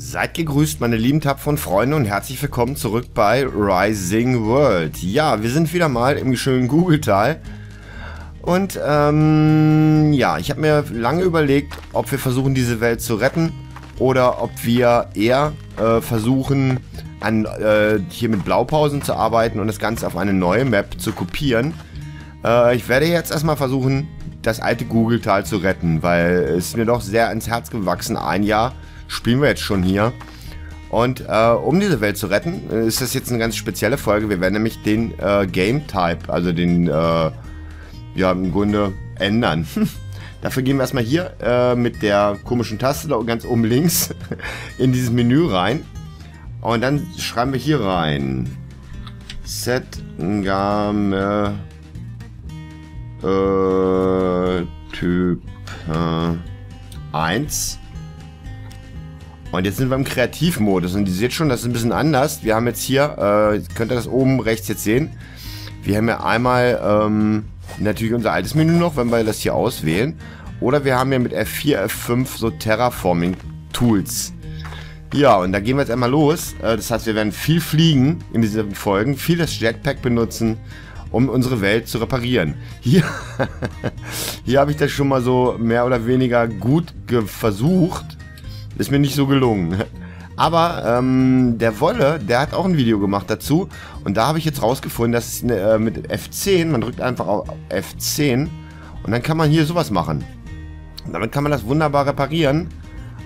Seid gegrüßt, meine lieben Tapfern-Freunde, und herzlich willkommen zurück bei Rising World. Ja, wir sind wieder mal im schönen Kugeltal. Und, ja, ich habe mir lange überlegt, ob wir versuchen, diese Welt zu retten. Oder ob wir eher versuchen, hier mit Blaupausen zu arbeiten und das Ganze auf eine neue Map zu kopieren. Ich werde jetzt erstmal versuchen, das alte Kugeltal zu retten, weil es mir doch sehr ins Herz gewachsen. Ein Jahr spielen wir jetzt schon hier. Und um diese Welt zu retten, ist das jetzt eine ganz spezielle Folge. Wir werden nämlich den Game-Type, also den, ja, im Grunde ändern. Dafür gehen wir erstmal hier mit der komischen Taste da ganz oben links in dieses Menü rein. Und dann schreiben wir hier rein. Set Ngame Typ 1. Und jetzt sind wir im Kreativmodus. Und ihr seht schon, das ist ein bisschen anders. Wir haben jetzt hier, könnt ihr das oben rechts jetzt sehen. Wir haben ja einmal natürlich unser altes Menü noch, wenn wir das hier auswählen. Oder wir haben ja mit F4, F5 so Terraforming-Tools. Ja, und da gehen wir jetzt einmal los. Das heißt, wir werden viel fliegen in diesen Folgen, viel das Jetpack benutzen, um unsere Welt zu reparieren. Hier, hier habe ich das schon mal so mehr oder weniger gut versucht. Ist mir nicht so gelungen. Aber der Wolle, der hat auch ein Video gemacht dazu. Und da habe ich jetzt rausgefunden, dass mit F10, man drückt einfach auf F10 und dann kann man hier sowas machen. Und damit kann man das wunderbar reparieren.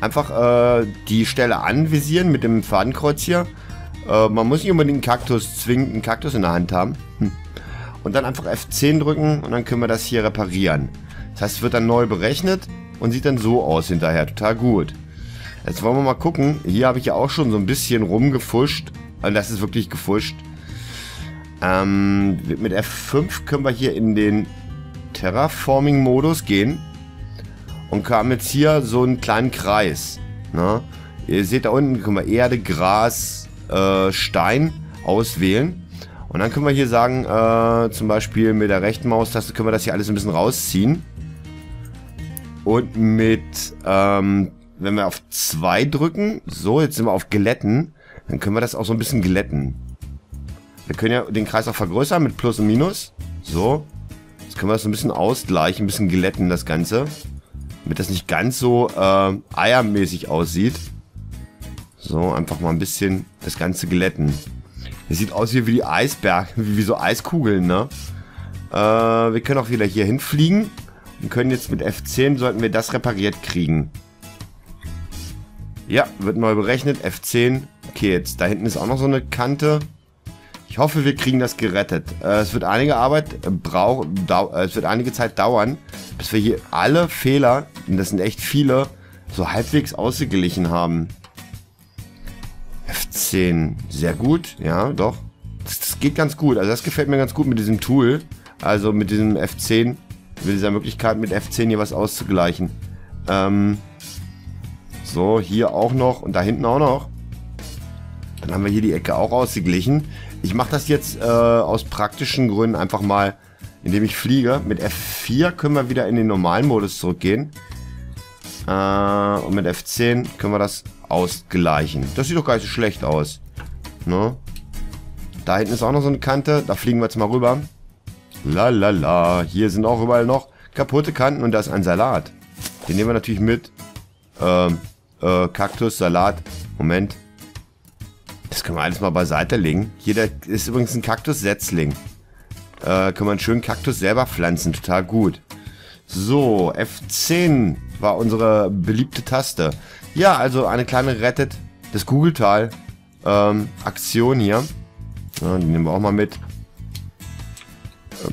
Einfach die Stelle anvisieren mit dem Fadenkreuz hier. Man muss nicht unbedingt einen Kaktus, zwingend einen Kaktus in der Hand haben. Und dann einfach F10 drücken und dann können wir das hier reparieren. Das heißt, es wird dann neu berechnet und sieht dann so aus hinterher. Total gut. Jetzt wollen wir mal gucken. Hier habe ich ja auch schon so ein bisschen rumgefuscht. Und das ist wirklich gefuscht. Mit F5 können wir hier in den Terraforming-Modus gehen. Und haben jetzt hier so einen kleinen Kreis. Na? Ihr seht da unten, können wir Erde, Gras, Stein auswählen. Und dann können wir hier sagen, zum Beispiel mit der rechten Maustaste können wir das hier alles ein bisschen rausziehen. Und mit, wenn wir auf 2 drücken, so, jetzt sind wir auf Glätten, dann können wir das auch so ein bisschen glätten. Wir können ja den Kreis auch vergrößern mit Plus und Minus. So, jetzt können wir das so ein bisschen ausgleichen, ein bisschen glätten das Ganze. Damit das nicht ganz so eiermäßig aussieht. So, einfach mal ein bisschen das Ganze glätten. Das sieht aus wie die Eisberge, wie so Eiskugeln, ne? Wir können auch wieder hier hinfliegen und können jetzt mit F10, sollten wir das repariert kriegen. Ja, wird neu berechnet, F10. Okay, jetzt da hinten ist auch noch so eine Kante. Ich hoffe, wir kriegen das gerettet. Es wird einige Zeit dauern, bis wir hier alle Fehler, und das sind echt viele, so halbwegs ausgeglichen haben. F10, sehr gut, ja, doch. Das geht ganz gut, also das gefällt mir ganz gut mit diesem Tool. Also mit diesem F10, mit dieser Möglichkeit mit F10 hier was auszugleichen. So, hier auch noch und da hinten auch noch. Dann haben wir hier die Ecke auch ausgeglichen. Ich mache das jetzt aus praktischen Gründen einfach mal, indem ich fliege. Mit F4 können wir wieder in den normalen Modus zurückgehen. Und mit F10 können wir das ausgleichen. Das sieht doch gar nicht so schlecht aus. Ne? Da hinten ist auch noch so eine Kante. Da fliegen wir jetzt mal rüber. Lalala. Hier sind auch überall noch kaputte Kanten und da ist ein Salat. Den nehmen wir natürlich mit. Kaktus, Salat. Moment. Das können wir alles mal beiseite legen. Hier ist übrigens ein Kaktus-Setzling. Können wir einen schönen Kaktus selber pflanzen. Total gut. So, F10 war unsere beliebte Taste. Ja, also eine kleine Rettet des Kugeltal Aktion hier. Ja, die nehmen wir auch mal mit.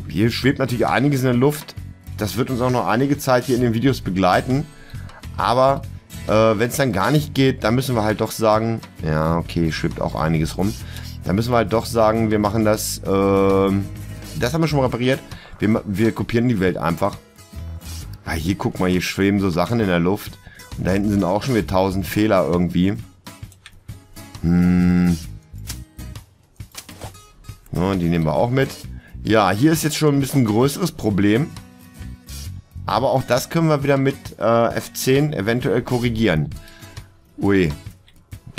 Hier schwebt natürlich einiges in der Luft. Das wird uns auch noch einige Zeit hier in den Videos begleiten. Aber wenn es dann gar nicht geht, dann müssen wir halt doch sagen, ja, okay, schwebt auch einiges rum. Dann müssen wir halt doch sagen, wir machen das, das haben wir schon repariert. Wir kopieren die Welt einfach. Ja, hier, guck mal, hier schweben so Sachen in der Luft. Und da hinten sind auch schon wieder 1000 Fehler irgendwie. Ja, die nehmen wir auch mit. Ja, hier ist jetzt schon ein bisschen größeres Problem. Aber auch das können wir wieder mit F10 eventuell korrigieren. Ui.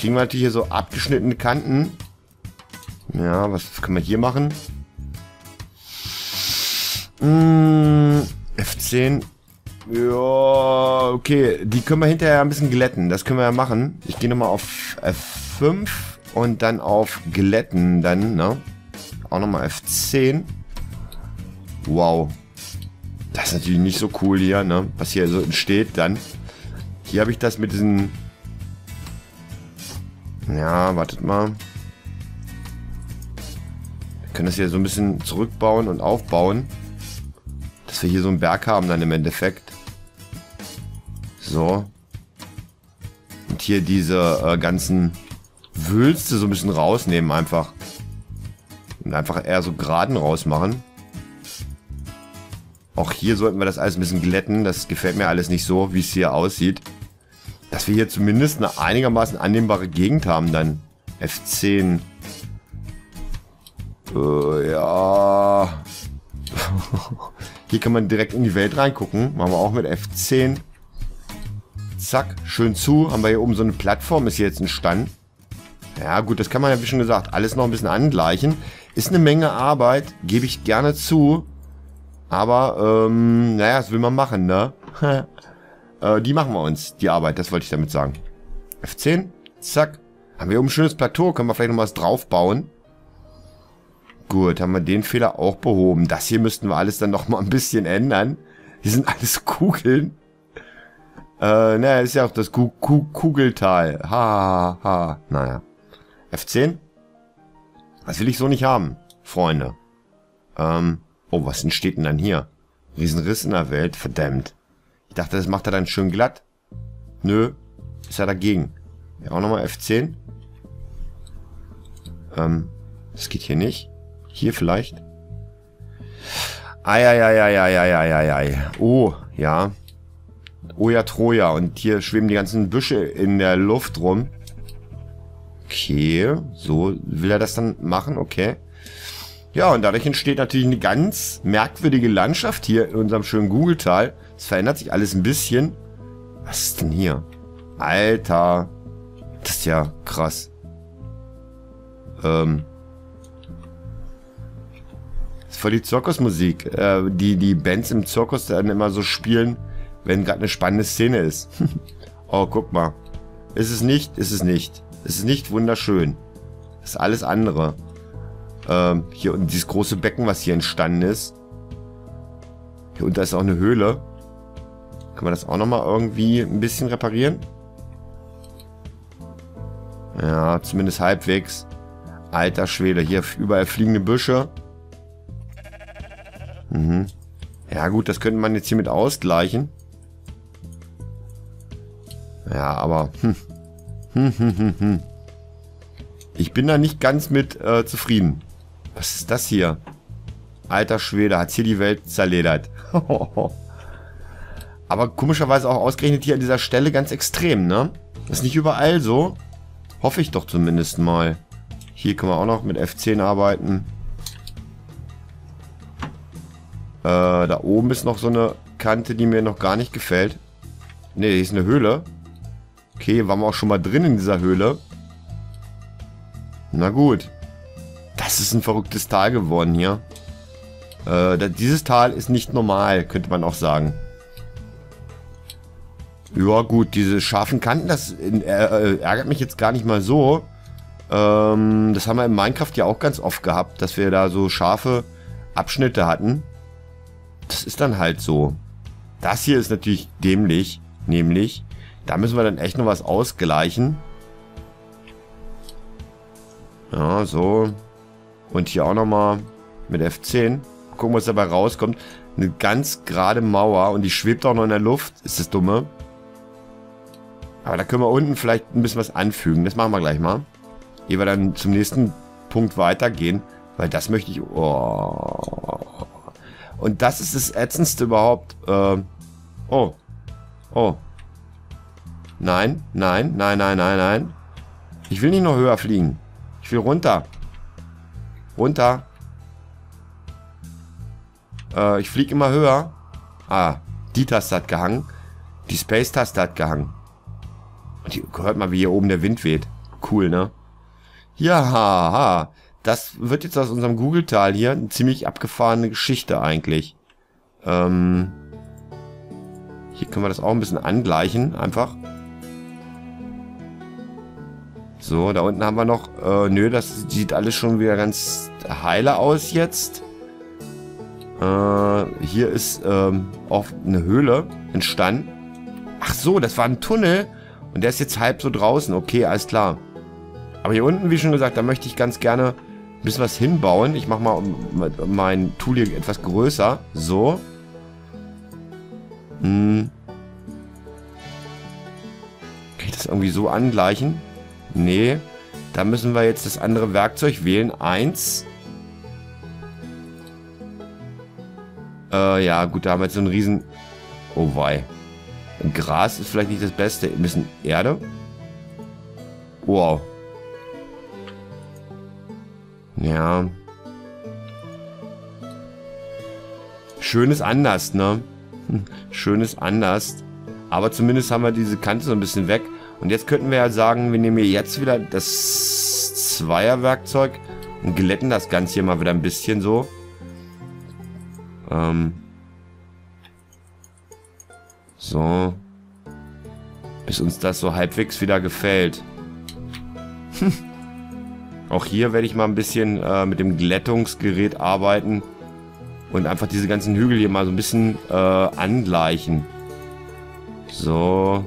kriegen wir natürlich hier so abgeschnittene Kanten. Ja, was können wir hier machen? F10. Ja, okay. Die können wir hinterher ein bisschen glätten. Das können wir ja machen. Ich gehe nochmal auf F5 und dann auf glätten. Dann, ne? Auch nochmal F10. Wow. Das ist natürlich nicht so cool hier, ne? Was hier so entsteht dann. Hier habe ich das mit diesen... Ja, wartet mal. Wir können das hier so ein bisschen zurückbauen und aufbauen. Dass wir hier so einen Berg haben dann im Endeffekt. So. Und hier diese ganzen Wülste so ein bisschen rausnehmen einfach. Und einfach eher so geraden rausmachen. Auch hier sollten wir das alles ein bisschen glätten. Das gefällt mir alles nicht so, wie es hier aussieht. Dass wir hier zumindest eine einigermaßen annehmbare Gegend haben dann. F10. Ja. Hier kann man direkt in die Welt reingucken. Machen wir auch mit F10. Zack, schön zu. Haben wir hier oben so eine Plattform, ist hier jetzt entstanden. Ja gut, das kann man ja, wie schon gesagt, alles noch ein bisschen angleichen. Ist eine Menge Arbeit, gebe ich gerne zu. Aber, naja, das will man machen, ne? Die machen wir uns, die Arbeit, das wollte ich damit sagen. F10, zack. Haben wir hier oben ein schönes Plateau, können wir vielleicht noch was drauf bauen. Gut, haben wir den Fehler auch behoben. Das hier müssten wir alles dann nochmal ein bisschen ändern. Hier sind alles Kugeln. Naja, ist ja auch das Kugeltal. Ha, ha, naja. F10? Das will ich so nicht haben, Freunde. Oh, was entsteht denn dann hier? Riesenriss in der Welt, verdammt. Ich dachte, das macht er dann schön glatt. Nö, ist er dagegen. Ja, auch nochmal F10. Das geht hier nicht. Hier vielleicht. Eieieiei. Oh, ja. Oh ja, Troja. Und hier schweben die ganzen Büsche in der Luft rum. Okay. So will er das dann machen. Okay. Ja, und dadurch entsteht natürlich eine ganz merkwürdige Landschaft hier in unserem schönen Kugeltal. Es verändert sich alles ein bisschen. Was ist denn hier? Alter. Das ist ja krass. Voll die Zirkusmusik, die Bands im Zirkus dann immer so spielen, wenn gerade eine spannende Szene ist. Oh, guck mal. Ist es nicht? Ist es nicht? Ist es nicht wunderschön? Ist alles andere. Hier unten dieses große Becken, was hier entstanden ist. Hier unten ist auch eine Höhle. Kann man das auch nochmal irgendwie ein bisschen reparieren? Ja, zumindest halbwegs. Alter Schwede, hier überall fliegende Büsche. Mhm. Ja gut, das könnte man jetzt hiermit ausgleichen. Ja, aber... Ich bin da nicht ganz mit zufrieden. Was ist das hier? Alter Schwede, hat hier die Welt zerledert. Aber komischerweise auch ausgerechnet hier an dieser Stelle ganz extrem, ne? Ist nicht überall so. Hoffe ich doch zumindest mal. Hier können wir auch noch mit F10 arbeiten. Da oben ist noch so eine Kante, die mir noch gar nicht gefällt. Ne, hier ist eine Höhle. Okay, waren wir auch schon mal drin in dieser Höhle. Na gut. Das ist ein verrücktes Tal geworden hier. Dieses Tal ist nicht normal, könnte man auch sagen. Ja gut, diese scharfen Kanten, das ärgert mich jetzt gar nicht mal so. Das haben wir in Minecraft ja auch ganz oft gehabt, dass wir da so scharfe Abschnitte hatten. Das ist dann halt so. Das hier ist natürlich dämlich. Nämlich, da müssen wir dann echt noch was ausgleichen. Ja, so. Und hier auch nochmal mit F10. Gucken, was dabei rauskommt. Eine ganz gerade Mauer. Und die schwebt auch noch in der Luft. Ist das dumme? Aber da können wir unten vielleicht ein bisschen was anfügen. Das machen wir gleich mal. Ehe wir dann zum nächsten Punkt weitergehen. Weil das möchte ich... Oh... Und das ist das Ätzendste überhaupt. Oh. Oh. Nein, nein, nein, nein, nein, nein. Ich will nicht noch höher fliegen. Ich will runter. Runter. Ich fliege immer höher. Ah, die Taste hat gehangen. Die Space-Taste hat gehangen. Und hört mal, wie hier oben der Wind weht. Cool, ne? Ja, das wird jetzt aus unserem Kugeltal hier eine ziemlich abgefahrene Geschichte eigentlich. Hier können wir das auch ein bisschen angleichen, einfach. So, da unten haben wir noch... nö, das sieht alles schon wieder ganz heile aus jetzt. Hier ist auch eine Höhle entstanden. Ach so, das war ein Tunnel. Und der ist jetzt halb so draußen. Okay, alles klar. Aber hier unten, wie schon gesagt, da möchte ich ganz gerne ein bisschen was hinbauen. Ich mache mal mein Tool hier etwas größer. So. Hm. Kann ich das irgendwie so angleichen? Nee. Da müssen wir jetzt das andere Werkzeug wählen. 1. Ja, gut, da haben wir jetzt so einen riesen... Oh, wei. Gras ist vielleicht nicht das Beste. Ein bisschen Erde. Wow. Ja. Schön ist anders, ne? Schön ist anders. Aber zumindest haben wir diese Kante so ein bisschen weg. Und jetzt könnten wir ja sagen, wir nehmen hier jetzt wieder das Zweierwerkzeug und glätten das Ganze hier mal wieder ein bisschen so. So. Bis uns das so halbwegs wieder gefällt. Auch hier werde ich mal ein bisschen mit dem Glättungsgerät arbeiten. Und einfach diese ganzen Hügel hier mal so ein bisschen angleichen. So.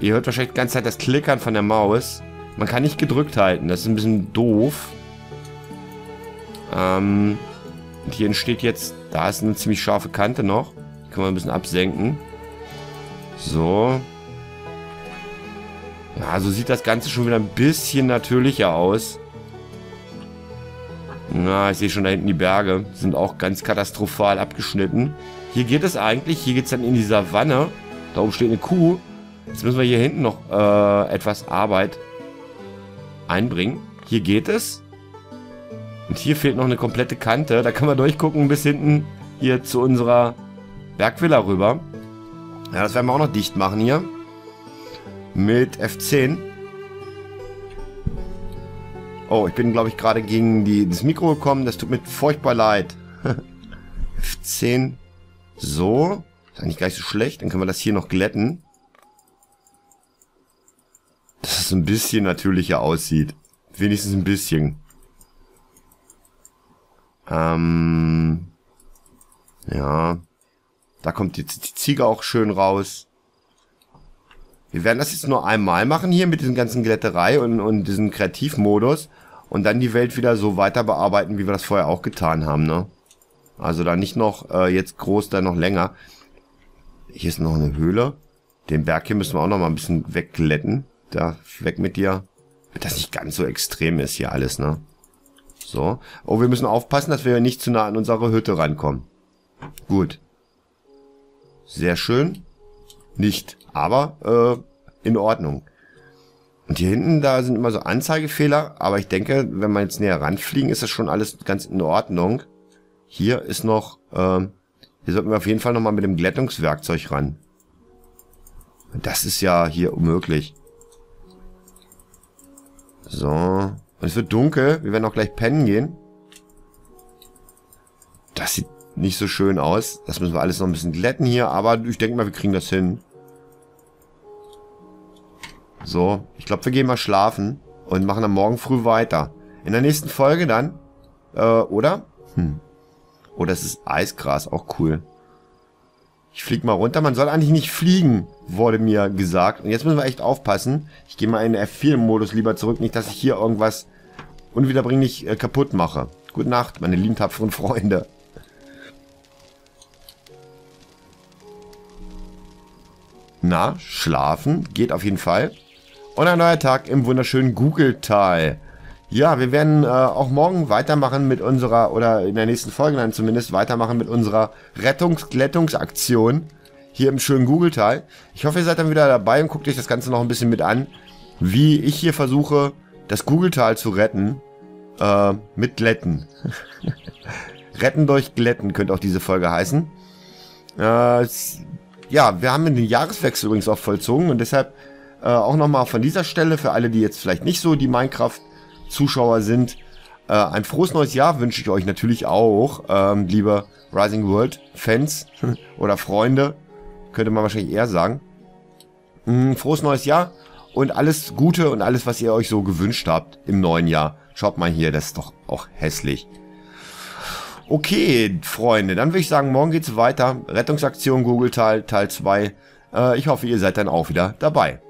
Ihr hört wahrscheinlich die ganze Zeit das Klickern von der Maus. Man kann nicht gedrückt halten. Das ist ein bisschen doof. Und hier entsteht jetzt... Da ist eine ziemlich scharfe Kante noch. Die können wir ein bisschen absenken. So. Ja, so sieht das Ganze schon wieder ein bisschen natürlicher aus. Na, ich sehe schon da hinten die Berge. Sind auch ganz katastrophal abgeschnitten. Hier geht es eigentlich. Hier geht es dann in die Savanne. Da oben steht eine Kuh. Jetzt müssen wir hier hinten noch etwas Arbeit einbringen. Hier geht es. Und hier fehlt noch eine komplette Kante. Da kann man durchgucken bis hinten hier zu unserer Bergvilla rüber. Ja, das werden wir auch noch dicht machen hier. Mit F10. Oh, ich bin, glaube ich, gerade gegen das Mikro gekommen. Das tut mir furchtbar leid. F10. So. Ist eigentlich gar nicht so schlecht. Dann können wir das hier noch glätten. Dass es ein bisschen natürlicher aussieht. Wenigstens ein bisschen. Ja. Da kommt jetzt die Ziege auch schön raus. Wir werden das jetzt nur einmal machen hier mit diesen ganzen Glätterei und diesem Kreativmodus. Und dann die Welt wieder so weiter bearbeiten, wie wir das vorher auch getan haben, ne? Also da nicht noch jetzt groß, dann noch länger. Hier ist noch eine Höhle. Den Berg hier müssen wir auch noch mal ein bisschen wegglätten. Da, weg mit dir. Damit das nicht ganz so extrem ist hier alles, ne? So. Oh, wir müssen aufpassen, dass wir nicht zu nah an unsere Hütte rankommen. Gut. Sehr schön. Nicht, aber in Ordnung. Und hier hinten, da sind immer so Anzeigefehler, aber ich denke, wenn wir jetzt näher ranfliegen, ist das schon alles ganz in Ordnung. Hier ist noch, hier sollten wir auf jeden Fall nochmal mit dem Glättungswerkzeug ran. Das ist ja hier unmöglich. So, und es wird dunkel, wir werden auch gleich pennen gehen. Das sieht nicht so schön aus. Das müssen wir alles noch ein bisschen glätten hier, aber ich denke mal, wir kriegen das hin. So, ich glaube, wir gehen mal schlafen und machen am Morgen früh weiter. In der nächsten Folge dann, oder? Hm. Oh, das ist Eisgras, auch cool. Ich fliege mal runter. Man soll eigentlich nicht fliegen, wurde mir gesagt. Und jetzt müssen wir echt aufpassen. Ich gehe mal in den F4-Modus lieber zurück, nicht, dass ich hier irgendwas unwiederbringlich kaputt mache. Gute Nacht, meine lieben tapferen Freunde. Na, schlafen geht auf jeden Fall. Und ein neuer Tag im wunderschönen Kugeltal. Ja, wir werden auch morgen weitermachen mit unserer, oder in der nächsten Folge dann zumindest, weitermachen mit unserer Rettungs-Glättungsaktion hier im schönen Kugeltal. Ich hoffe, ihr seid dann wieder dabei und guckt euch das Ganze noch ein bisschen mit an, wie ich hier versuche, das Kugeltal zu retten. Mit Glätten. Retten durch Glätten könnte auch diese Folge heißen. Ja, wir haben den Jahreswechsel übrigens auch vollzogen und deshalb auch nochmal von dieser Stelle für alle, die jetzt vielleicht nicht so die Minecraft-Zuschauer sind, ein frohes neues Jahr wünsche ich euch natürlich auch, liebe Rising World-Fans oder Freunde, könnte man wahrscheinlich eher sagen. Frohes neues Jahr und alles Gute und alles, was ihr euch so gewünscht habt im neuen Jahr. Schaut mal hier, das ist doch auch hässlich. Okay, Freunde, dann würde ich sagen, morgen geht's weiter. Rettungsaktion Kugeltal, Teil 2. Ich hoffe, ihr seid dann auch wieder dabei.